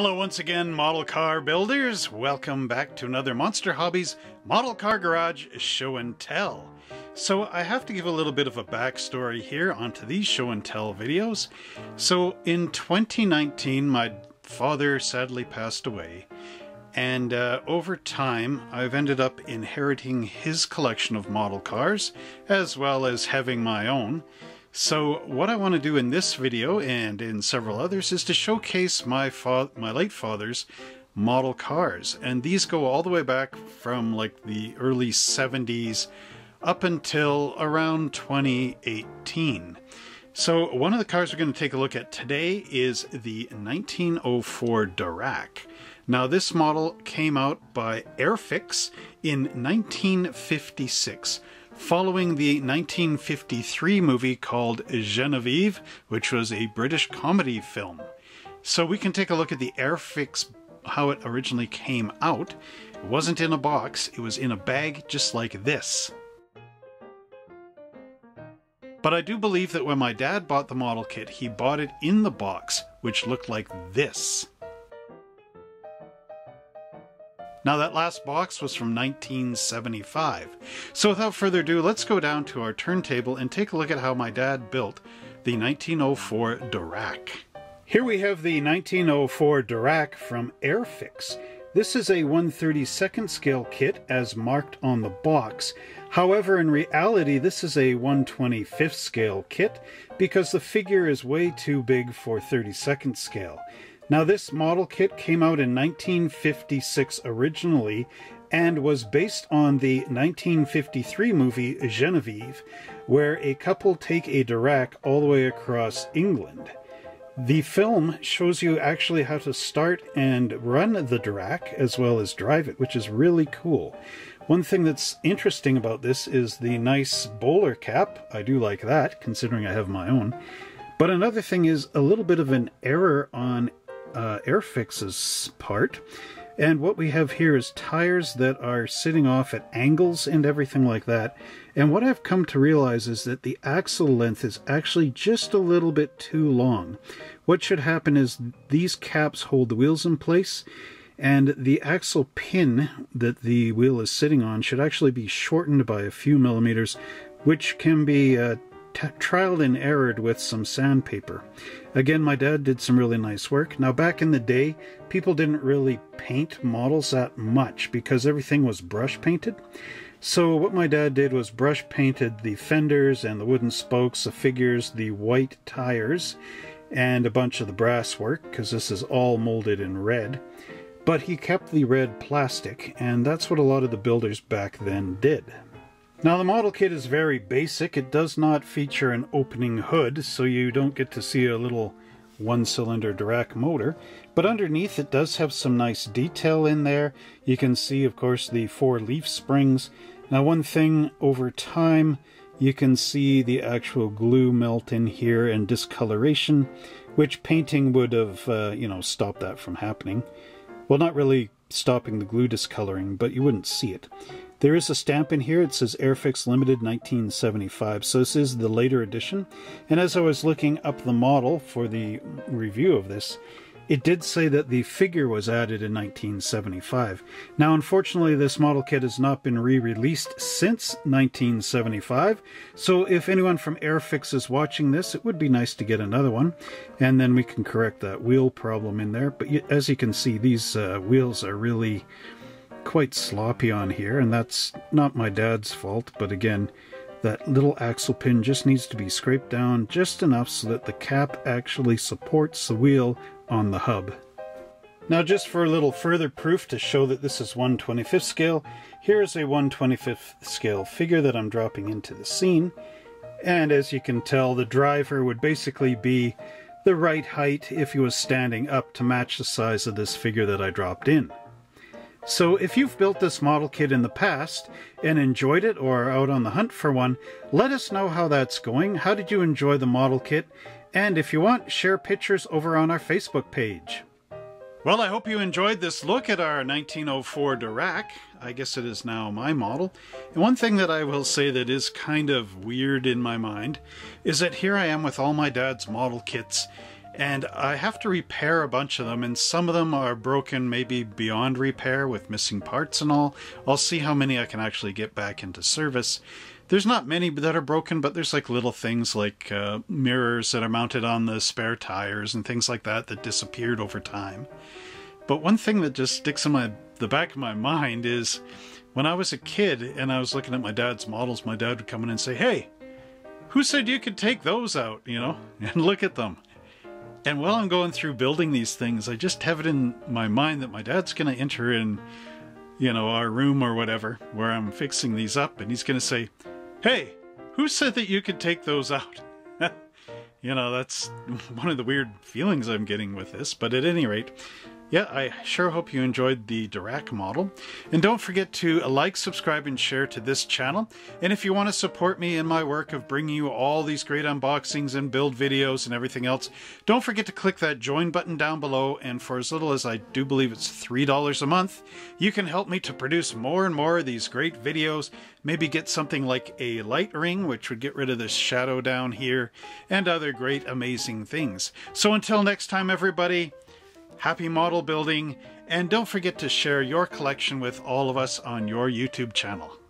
Hello once again, model car builders. Welcome back to another Monster Hobbies Model Car Garage Show and Tell. So I have to give a little bit of a backstory here onto these show and tell videos. So in 2019, my father sadly passed away. And over time, I've ended up inheriting his collection of model cars, as well as having my own. So what I want to do in this video and in several others is to showcase my late father's model cars. And these go all the way back from like the early 70s up until around 2018. So one of the cars we're going to take a look at today is the 1904 Darracq. Now this model came out by Airfix in 1956. Following the 1953 movie called Genevieve, which was a British comedy film. So we can take a look at the Airfix, how it originally came out. It wasn't in a box, it was in a bag just like this. But I do believe that when my dad bought the model kit, he bought it in the box, which looked like this. Now that last box was from 1975. So without further ado, let's go down to our turntable and take a look at how my dad built the 1904 Darracq. Here we have the 1904 Darracq from Airfix. This is a 1/32 scale kit as marked on the box. However, in reality, this is a 1/25 scale kit because the figure is way too big for 32nd scale. Now this model kit came out in 1956 originally and was based on the 1953 movie Genevieve, where a couple take a Darracq all the way across England. The film shows you actually how to start and run the Darracq as well as drive it, which is really cool. One thing that's interesting about this is the nice bowler cap. I do like that, considering I have my own. But another thing is a little bit of an error on Airfix's part, and what we have here is tires that are sitting off at angles and everything like that. And what I've come to realize is that the axle length is actually just a little bit too long. What should happen is these caps hold the wheels in place, and the axle pin that the wheel is sitting on should actually be shortened by a few millimeters, which can be trialed and errored with some sandpaper. Again, my dad did some really nice work. Now back in the day, people didn't really paint models that much because everything was brush painted. So what my dad did was brush painted the fenders and the wooden spokes, the figures, the white tires, and a bunch of the brass work, because this is all molded in red. But he kept the red plastic, and that's what a lot of the builders back then did. Now the model kit is very basic. It does not feature an opening hood, so you don't get to see a little one-cylinder Darracq motor. But underneath it does have some nice detail in there. You can see, of course, the four leaf springs. Now one thing, over time, you can see the actual glue melt in here and discoloration, which painting would have, stopped that from happening. Well, not really stopping the glue discoloring, but you wouldn't see it. There is a stamp in here. It says Airfix Limited 1975, so this is the later edition. And as I was looking up the model for the review of this, it did say that the figure was added in 1975. Now, unfortunately, this model kit has not been re-released since 1975, so if anyone from Airfix is watching this, it would be nice to get another one, and then we can correct that wheel problem in there. But as you can see, these wheels are really quite sloppy on here, and that's not my dad's fault, but again, that little axle pin just needs to be scraped down just enough so that the cap actually supports the wheel on the hub. Now, just for a little further proof to show that this is 1/25 scale, here is a 1/25 scale figure that I'm dropping into the scene, and as you can tell, the driver would basically be the right height if he was standing up to match the size of this figure that I dropped in. So if you've built this model kit in the past and enjoyed it or are out on the hunt for one, let us know how that's going. How did you enjoy the model kit? And if you want, share pictures over on our Facebook page. Well, I hope you enjoyed this look at our 1904 Darracq. I guess it is now my model. And one thing that I will say that is kind of weird in my mind is that here I am with all my dad's model kits, and I have to repair a bunch of them, and some of them are broken maybe beyond repair with missing parts and all. I'll see how many I can actually get back into service. There's not many that are broken, but there's like little things like mirrors that are mounted on the spare tires and things like that that disappeared over time. But one thing that just sticks in the back of my mind is when I was a kid and I was looking at my dad's models, my dad would come in and say, "Hey, who said you could take those out, you know, and look at them?" And while I'm going through building these things, I just have it in my mind that my dad's going to enter in, you know, our room or whatever where I'm fixing these up, and he's going to say, "Hey, who said that you could take those out?" You know, that's one of the weird feelings I'm getting with this. But at any rate, yeah, I sure hope you enjoyed the Darracq model. And don't forget to like, subscribe, and share to this channel. And if you want to support me in my work of bringing you all these great unboxings and build videos and everything else, don't forget to click that join button down below. And for as little as, I do believe it's $3 a month, you can help me to produce more and more of these great videos. Maybe get something like a light ring, which would get rid of this shadow down here, and other great amazing things. So until next time, everybody, happy model building, and don't forget to share your collection with all of us on your YouTube channel.